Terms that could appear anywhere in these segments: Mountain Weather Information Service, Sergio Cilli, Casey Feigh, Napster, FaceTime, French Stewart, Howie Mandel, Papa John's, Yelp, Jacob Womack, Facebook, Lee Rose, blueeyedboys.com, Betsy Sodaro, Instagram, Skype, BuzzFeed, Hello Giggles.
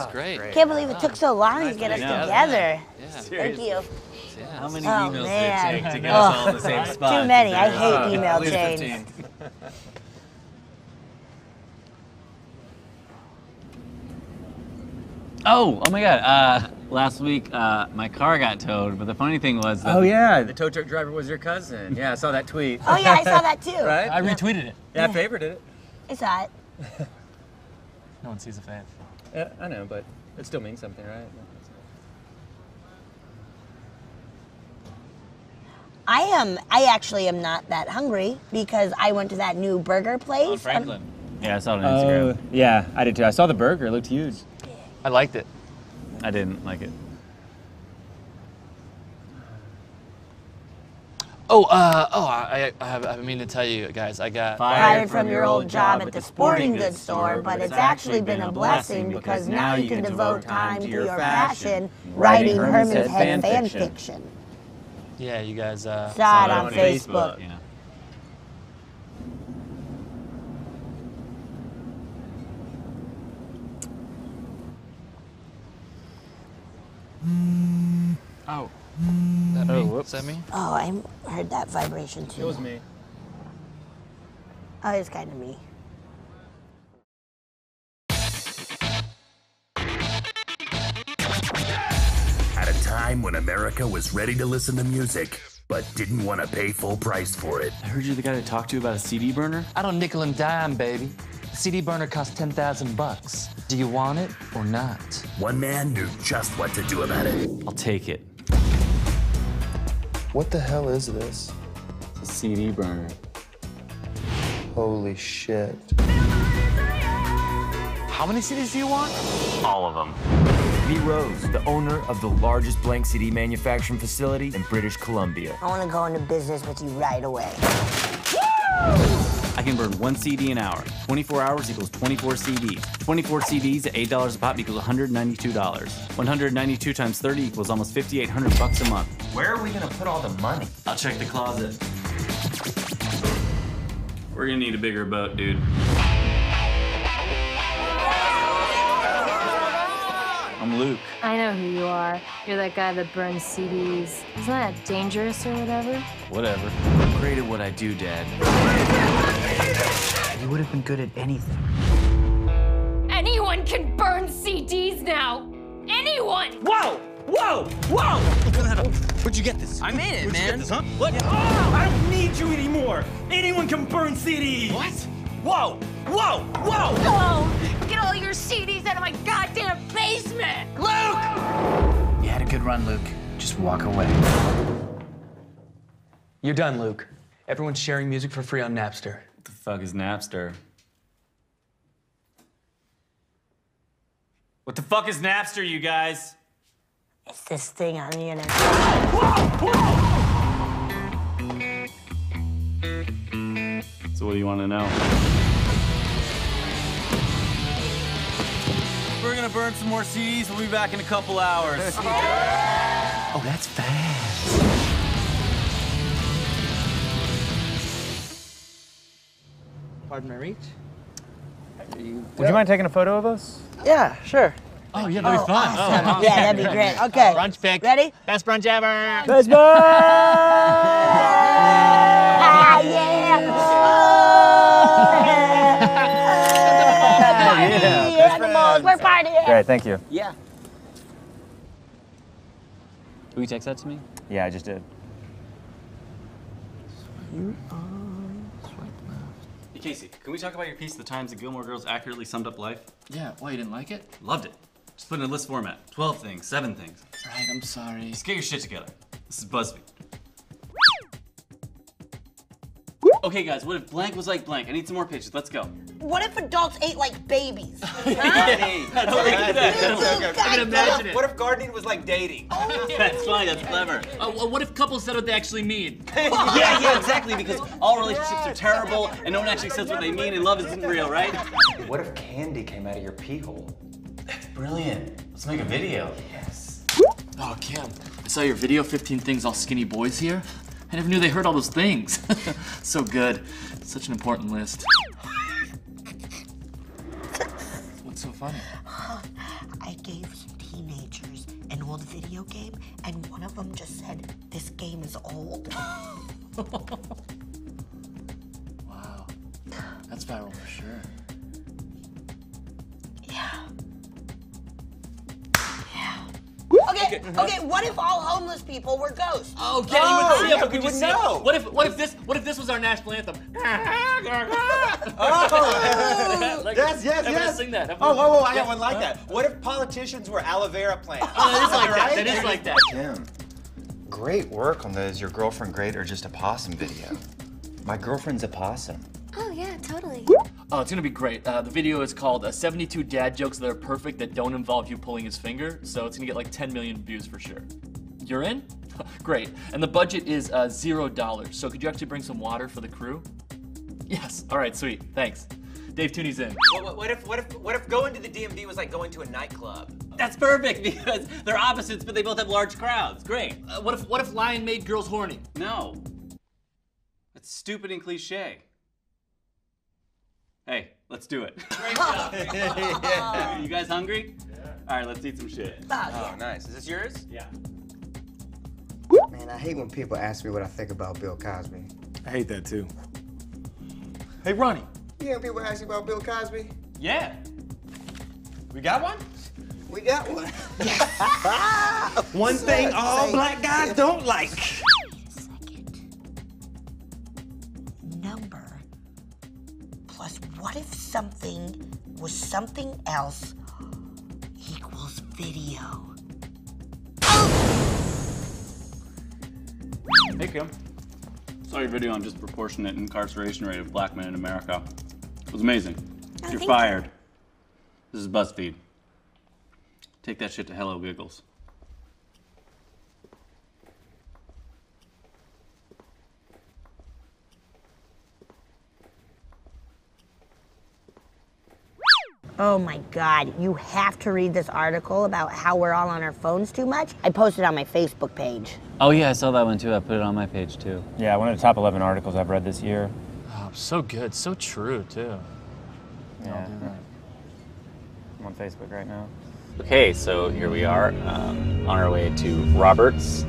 is great. Can't believe it took so long to get us together. Yeah. Thank you. Yeah. How many emails did it take to get us all in the same spot? Too many. I hate email chains. Oh my God. Last week, my car got towed, but the funny thing was that the tow truck driver was your cousin. Yeah, I saw that tweet. Oh yeah, I saw that too. Right? I retweeted it. Yeah, I favorited it. It's hot. No one sees a fan. Yeah, I know, but it still means something, right? I actually am not that hungry because I went to that new burger place. On Franklin. Yeah, I saw it on Instagram. Yeah, I did too. I saw the burger. It looked huge. I liked it. I didn't like it. I mean to tell you guys, I got fired from your old job at the sporting goods store, but it's actually been a blessing because now you can devote time to your passion, writing Herman's Head fan fiction. Yeah, you guys saw it on Facebook. Yeah. Oh. That me? Whoops. Is that me? Oh, I heard that vibration too. It was me. Oh, it was kind of me. At a time when America was ready to listen to music, but didn't want to pay full price for it. I heard you're the guy to talk to about a CD burner? I don't nickel and dime, baby. CD burner costs 10,000 bucks. Do you want it or not? One man knew just what to do about it. I'll take it. What the hell is this? It's a CD burner. Holy shit. How many CDs do you want? All of them. Lee Rose, the owner of the largest blank CD manufacturing facility in British Columbia. I want to go into business with you right away. Woo! I can burn one CD an hour. 24 hours equals 24 CDs. 24 CDs at $8 a pop equals $192. 192 times 30 equals almost $5,800 a month. Where are we gonna put all the money? I'll check the closet. We're gonna need a bigger boat, dude. I'm Luke. I know who you are. You're that guy that burns CDs. Isn't that dangerous or whatever? Whatever. I'm great at what I do, Dad. You would have been good at anything. Anyone can burn CDs now. Anyone! Whoa! Whoa! Whoa! Where'd you get this? I made it, man. Where'd you get this, huh? What? Yeah. Oh, I don't need you anymore. Anyone can burn CDs. What? Whoa! Whoa! Whoa! Whoa! Get all your CDs out of my goddamn basement! Luke! You had a good run, Luke. Just walk away. You're done, Luke. Everyone's sharing music for free on Napster. What the fuck is Napster? What the fuck is Napster, you guys? It's this thing on the internet. Whoa! Whoa! So what do you want to know? We're gonna burn some more CDs. We'll be back in a couple hours. Oh, that's fast. Pardon my reach. Would you mind taking a photo of us? Yeah, sure. Oh, yeah, that'd be fun. Awesome. Oh, okay. Yeah, that'd be great. Okay. Brunch pick. Ready? Best brunch ever. Best brunch! Ah, yeah. Party animals, we're partying. Great, thank you. Yeah. Will you text that to me? Yeah, I just did. You are. Casey, can we talk about your piece, The Times That Gilmore Girls Accurately Summed Up Life? Yeah, why, you didn't like it? Loved it. Just put it in a list format. 12 things, 7 things. Right, I'm sorry. Just get your shit together. This is BuzzFeed. Okay, guys, what if blank was like blank? I need some more pitches, let's go. What if adults ate like babies? Huh? Yeah, that's what I can imagine it. What if gardening was like dating? That's fine, that's clever. What if couples said what they actually mean? yeah, exactly, because all relationships are terrible and no one actually says what they mean and love isn't real, right? What if candy came out of your pee hole? That's brilliant. Let's make a video. Yes. Oh, Kim, I saw your video, 15 Things All Skinny Boys Hear. I never knew they heard all those things. So good. Such an important list. What's so funny? I old video game, and one of them just said, "This game is old." Wow. That's viral for sure. Okay, okay, what if all homeless people were ghosts? Oh, Kenny would see it, but we wouldn't know. What if this was our national anthem? Oh, like, yes. Sing that. Oh, I got one like that. What if politicians were aloe vera plants? Oh, that is like that. That is like that. Damn. Great work on the Is Your Girlfriend Great or Just a Possum video. My girlfriend's a possum. Oh, yeah, totally. Oh, it's gonna be great. The video is called 72 Dad Jokes That Are Perfect That Don't Involve You Pulling His Finger, so it's gonna get like 10 million views for sure. You're in? Great. And the budget is $0, so could you actually bring some water for the crew? Yes, all right, sweet, thanks. Dave Tooney's in. What if going to the DMV was like going to a nightclub? That's perfect because they're opposites, but they both have large crowds, great. What if Lion made girls horny? No, that's stupid and cliche. Hey, let's do it. Great job. Yeah. You guys hungry? Yeah. All right, let's eat some shit. Oh, nice. Is this yours? Yeah. Man, I hate when people ask me what I think about Bill Cosby. I hate that too. Hey, Ronnie. You know people ask you about Bill Cosby? Yeah. We got one? We got one. One thing all black guys don't like. What if something was something else equals video? Hey, Kim. Saw your video on disproportionate incarceration rate of black men in America. It was amazing. Oh, you're fired. You. This is BuzzFeed. Take that shit to Hello Giggles. Oh my God, you have to read this article about how we're all on our phones too much. I posted it on my Facebook page. Oh yeah, I saw that one too. I put it on my page too. Yeah, one of the top 11 articles I've read this year. Oh, so good, so true too. Yeah, I'm on Facebook right now. Okay, so here we are on our way to Robert's,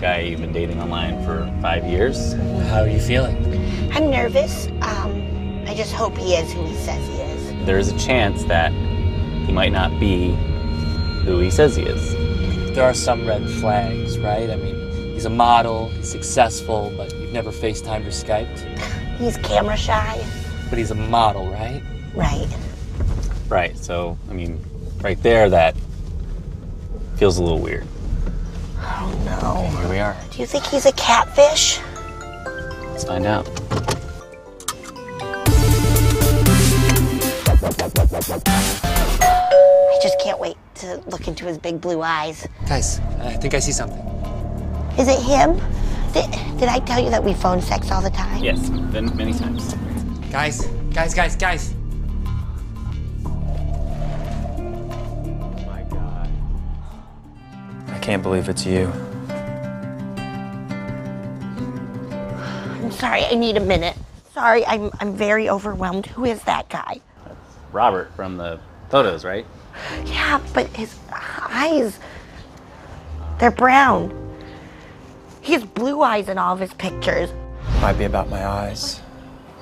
guy you've been dating online for 5 years. How are you feeling? I'm nervous. I just hope he is who he says he is. There is a chance that he might not be who he says he is. There are some red flags, right? I mean, he's a model, he's successful, but you've never FaceTimed or Skyped. He's camera shy. But he's a model, right? Right. Right, so, I mean, right there, that feels a little weird. Oh no. Okay, here we are. Do you think he's a catfish? Let's find out. I just can't wait to look into his big blue eyes. Guys, I think I see something. Is it him? Did I tell you that we phone sex all the time? Yes, many times. Guys. Oh my God. I can't believe it's you. I'm sorry, I need a minute. Sorry, I'm very overwhelmed. Who is that guy? Robert from the photos, right? Yeah, but his eyes, they're brown. He has blue eyes in all of his pictures. Might be about my eyes.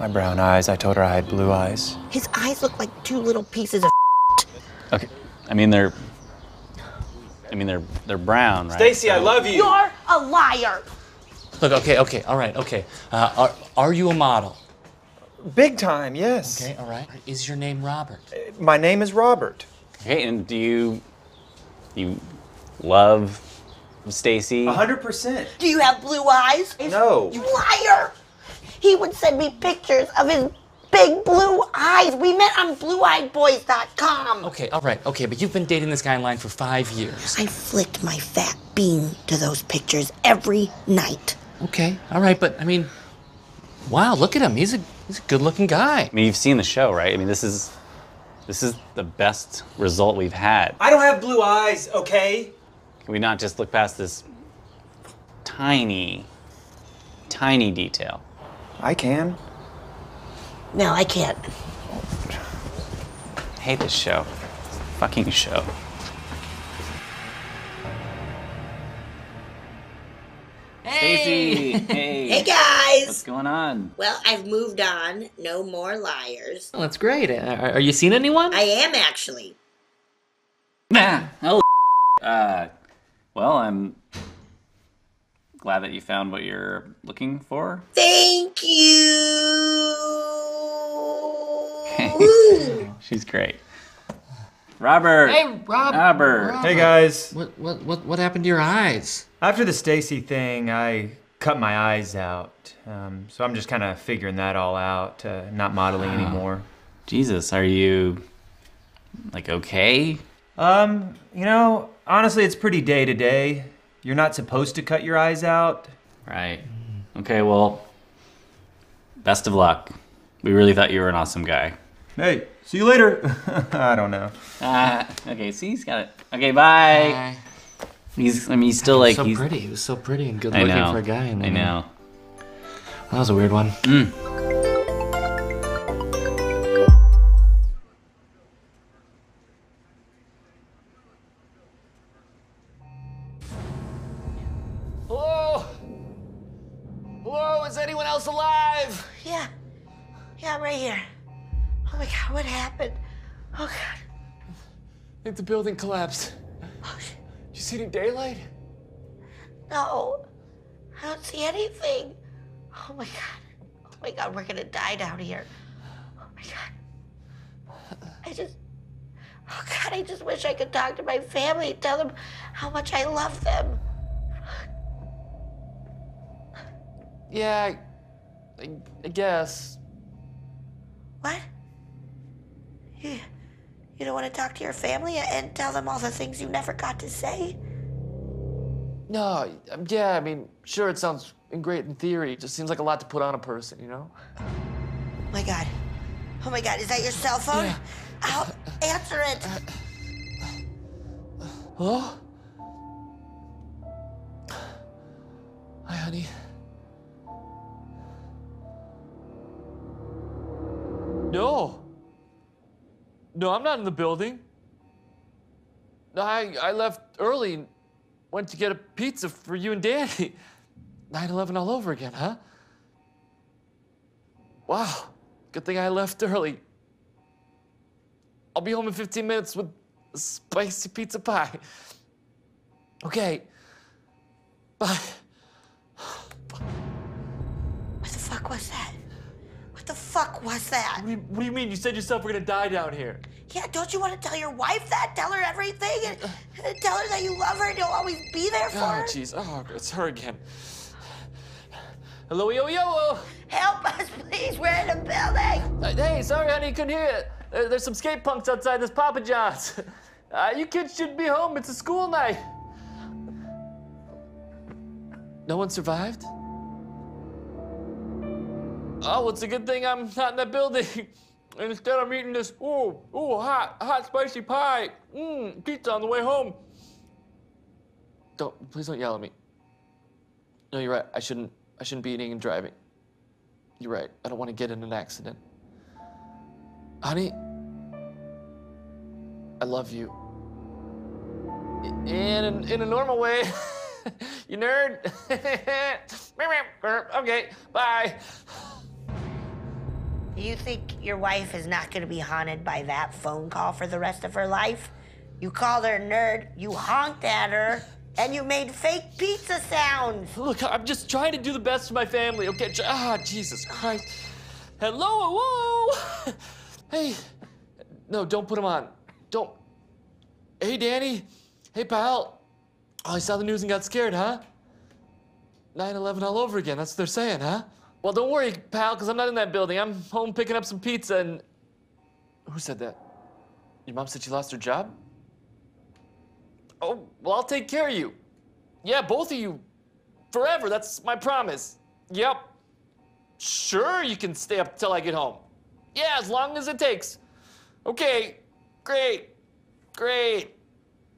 My brown eyes. I told her I had blue eyes. His eyes look like two little pieces of okay. I mean they're brown, right? Stacy, so I love you. You're a liar. Look, okay, all right, okay. Are you a model? Big time, yes. Okay, all right. Is your name Robert? My name is Robert. Okay, and do you love Stacy? 100%. Do you have blue eyes? No. You liar! He would send me pictures of his big blue eyes. We met on blueeyedboys.com. Okay, all right, okay, but you've been dating this guy online for 5 years. I flicked my fat bean to those pictures every night. Okay, all right, but I mean, wow, look at him. He's a good-looking guy. I mean, you've seen the show, right? I mean, this is the best result we've had. I don't have blue eyes, okay? Can we not just look past this tiny detail? I can. No, I can't. I hate this show. Fucking show. Hey. Stacey. Hey. Hey, guys. What's going on? Well, I've moved on. No more liars. Oh, that's great. Are you seeing anyone? I am, actually. Oh, well, I'm glad that you found what you're looking for. Thank you. She's great. Robert. Hey, Robert. Hey, guys. What happened to your eyes? After the Stacy thing, I cut my eyes out. So I'm just kind of figuring that all out, not modeling anymore. Jesus, are you, like, okay? You know, honestly, it's pretty day to day. You're not supposed to cut your eyes out. Right. Okay, well, best of luck. We really thought you were an awesome guy. Hey, see you later. I don't know. Okay, see, he's got it. Okay, bye. Bye. He's, I mean, he's still like, so he's pretty. He was so pretty and good looking for a guy. And I know. That was a weird one. Hello, is anyone else alive? Yeah, I'm right here. Oh my God, what happened? Oh God. I think the building collapsed. Oh shit. Did you see any daylight? No, I don't see anything. Oh my God. Oh my God, we're gonna die down here. Oh my God. Oh God, I just wish I could talk to my family and tell them how much I love them. Yeah, I guess. What? You don't want to talk to your family and tell them all the things you never got to say? No, yeah, I mean, sure, it sounds great in theory. It just seems like a lot to put on a person, you know? Oh my God. Oh my God, is that your cell phone? Yeah. I'll answer it. Hello? Hi, honey. No, I'm not in the building. I left early and went to get a pizza for you and Danny. 9/11 all over again, huh? Wow, good thing I left early. I'll be home in 15 minutes with a spicy pizza pie. Okay, bye. What the fuck was that? What the fuck was that? What do you mean? You said yourself we're gonna die down here. Yeah, don't you want to tell your wife that? Tell her everything and tell her that you love her and you'll always be there for her? Oh, jeez. Oh, it's her again. Hello, yo. Help us, please. We're in a building. Hey, sorry, honey. You couldn't hear it. There's some skate punks outside this Papa John's. You kids should be home. It's a school night. No one survived? Oh, well, it's a good thing I'm not in that building. Instead, I'm eating this, hot, spicy pie. Pizza on the way home. Please don't yell at me. No, you're right, I shouldn't be eating and driving. You're right, I don't want to get in an accident. Honey, I love you. In a normal way, you nerd. Okay, bye. You think your wife is not going to be haunted by that phone call for the rest of her life? You called her a nerd, you honked at her, and you made fake pizza sounds. Look, I'm just trying to do the best for my family, okay? Jesus Christ. Hello. Hey, no, don't put him on. Don't. Hey, Danny. Hey, pal. Oh, I saw the news and got scared, huh? 9/11 all over again, that's what they're saying, huh? Well, don't worry, pal, because I'm not in that building. I'm home picking up some pizza and... Who said that? Your mom said she lost her job? Oh, well, I'll take care of you. Yeah, both of you. Forever, that's my promise. Yep. Sure, you can stay up till I get home. Yeah, as long as it takes. Okay, great.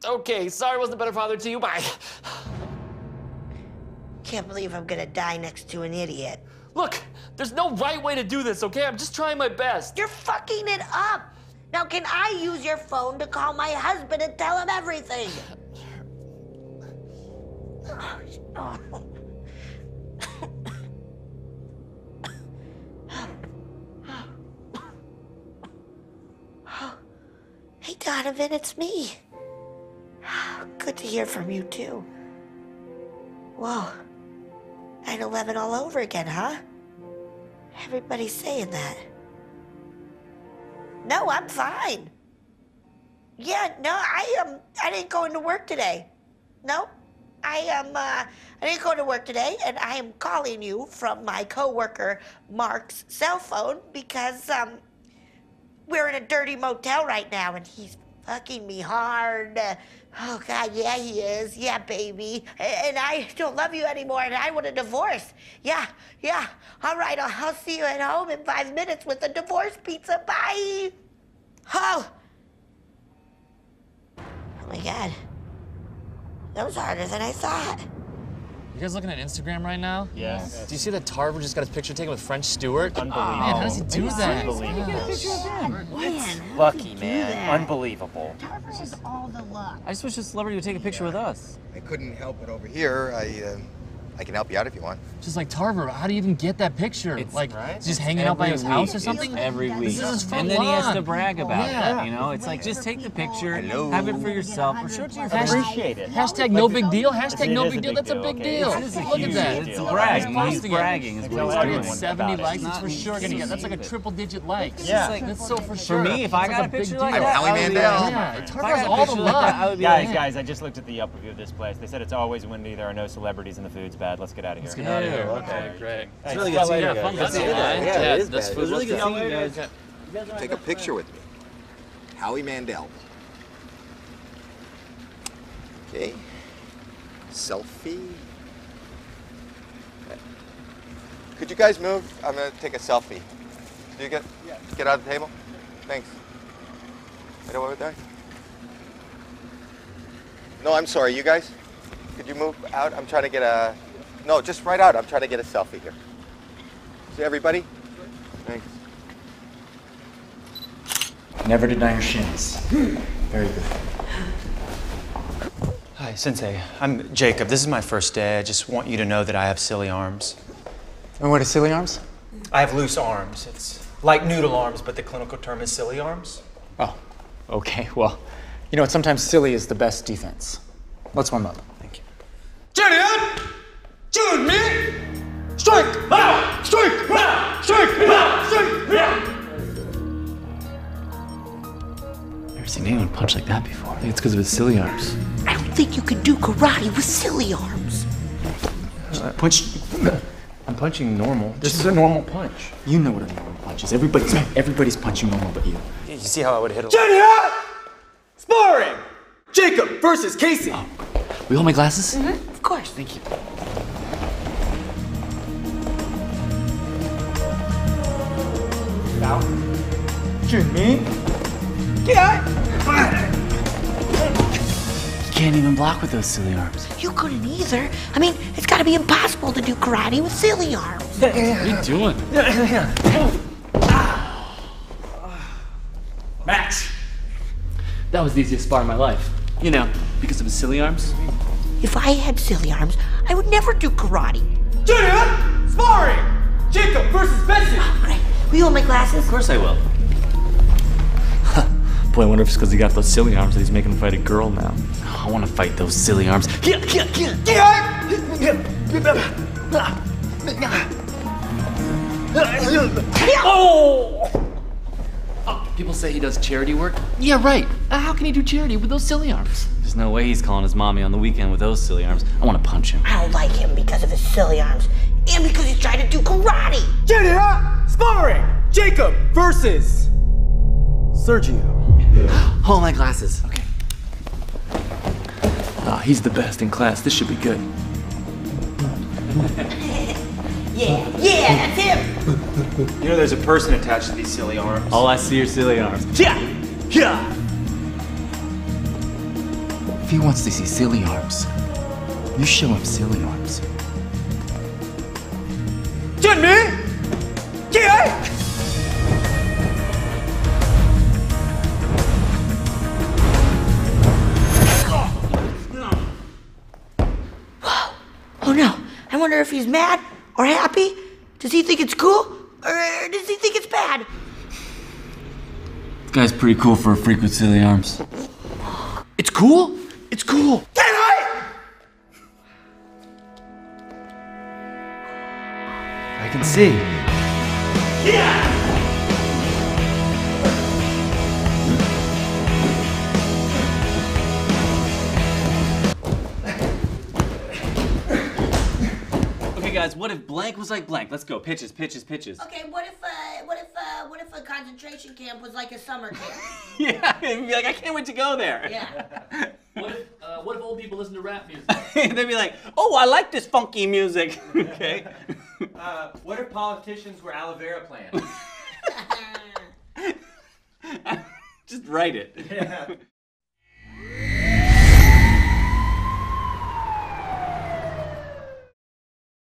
Okay, sorry I wasn't a better father to you, bye. Can't believe I'm gonna die next to an idiot. Look, there's no right way to do this, okay? I'm just trying my best. You're fucking it up. Now, can I use your phone to call my husband and tell him everything? Oh, Donovan, it's me. Good to hear from you, too. Whoa. 9/11 all over again, huh? Everybody's saying that. No, I'm fine. Yeah, no, I didn't go into work today. No, I didn't go to work today, and I am calling you from my coworker Mark's cell phone because, we're in a dirty motel right now, and he's fucking me hard. Oh, God, yeah, he is. Yeah, baby. And I don't love you anymore, and I want a divorce. Yeah, yeah. All right, I'll see you at home in 5 minutes with a divorce pizza. Bye. Oh, my God. That was harder than I thought. You guys looking at Instagram right now? Yes. Do you see that Tarver just got his picture taken with French Stewart? Unbelievable. Oh, man, how does he do that? Unbelievable. How does he get a picture of them? What? Man, lucky, man. Unbelievable. Tarver has all the luck. I just wish a celebrity would take a picture with us. I couldn't help it over here. I can help you out if you want. Just like Tarver, how do you even get that picture? It's like just hanging out by his house or something? Every week. This is his front lawn. And then he has to brag about it, you know? It's like, just take the picture, have it for yourself, or show it to your friends. Appreciate it. Hashtag no big deal, hashtag no big deal. That's a big deal. Look at that. It's a brag. He's bragging. He's already at 70 likes. It's for sure going to get. That's like a triple-digit like. Yeah. That's so for sure. For me, if I got a picture like that, Howie Mandel. Yeah, Tarver has all the love. Guys, I just looked at the Yelp review of this place. They said it's always windy. There are no celebrities in the food's bad. Let's get out of here. Let's get out of here. Okay, great. It's really good seeing you guys. Yeah, it is bad. It was really good seeing you guys. Take a picture with me. Howie Mandel. Okay. Selfie. Could you guys move? I'm going to take a selfie. Do you get out of the table? Thanks. Right over there? No, I'm sorry. You guys? Could you move out? I'm trying to get a... No, just right out. I'm trying to get a selfie here. See everybody? Thanks. Never deny your shins. Very good. Hi, Sensei. I'm Jacob. This is my first day. I just want you to know that I have silly arms. And what are silly arms? I have loose arms. It's like noodle arms, but the clinical term is silly arms. Oh, okay. Well, you know, sometimes silly is the best defense. Let's warm up. Thank you. Julian! June me! Strike! Now! Strike! Now! Strike! Now! Strike! Now! Never seen anyone punch like that before. I think it's because of his silly arms. I don't think you can do karate with silly arms. I'm punching normal. This is a normal punch. You know what a normal punch is. Everybody's punching normal but you. You see how I would hit him? Julian! Sparring! Jacob versus Casey. Oh. Will you hold my glasses? Mm-hmm. Of course. Thank you. Now, shoot me. Get out. You can't even block with those silly arms. You couldn't either. I mean, it's got to be impossible to do karate with silly arms. What are you doing? Match. That was the easiest spar in my life. You know, because of his silly arms. If I had silly arms, I would never do karate. Junior, sparring! Jacob versus Bessie! Oh, great. Will you hold my glasses? Of course I will. Boy, I wonder if it's because he got those silly arms that he's making him fight a girl now. Oh, I want to fight those silly arms. Oh! People say he does charity work. Yeah, right. How can he do charity with those silly arms? There's no way he's calling his mommy on the weekend with those silly arms. I want to punch him. I don't like him because of his silly arms and because he's trying to do karate. Junior, sparring. Jacob versus Sergio. Hold my glasses. Okay. He's the best in class. This should be good. Yeah, that's him! You know there's a person attached to these silly arms. All I see are silly arms. Yeah! Yeah! If he wants to see silly arms, you show him silly arms. Get me! Yeah! Whoa! Oh no! I wonder if he's mad? Or happy? Does he think it's cool? Or does he think it's bad? Guy's pretty cool for a freak with silly arms. It's cool? It's cool. Get high! I can see. Yeah! Guys, what if blank was like blank? Let's go. Pitches, pitches, pitches. Okay, what if a concentration camp was like a summer camp? Yeah, it'd be like, I can't wait to go there. Yeah. What if old people listen to rap music? They'd be like, oh, I like this funky music. Okay. What if politicians were aloe vera plants? Just write it. Yeah.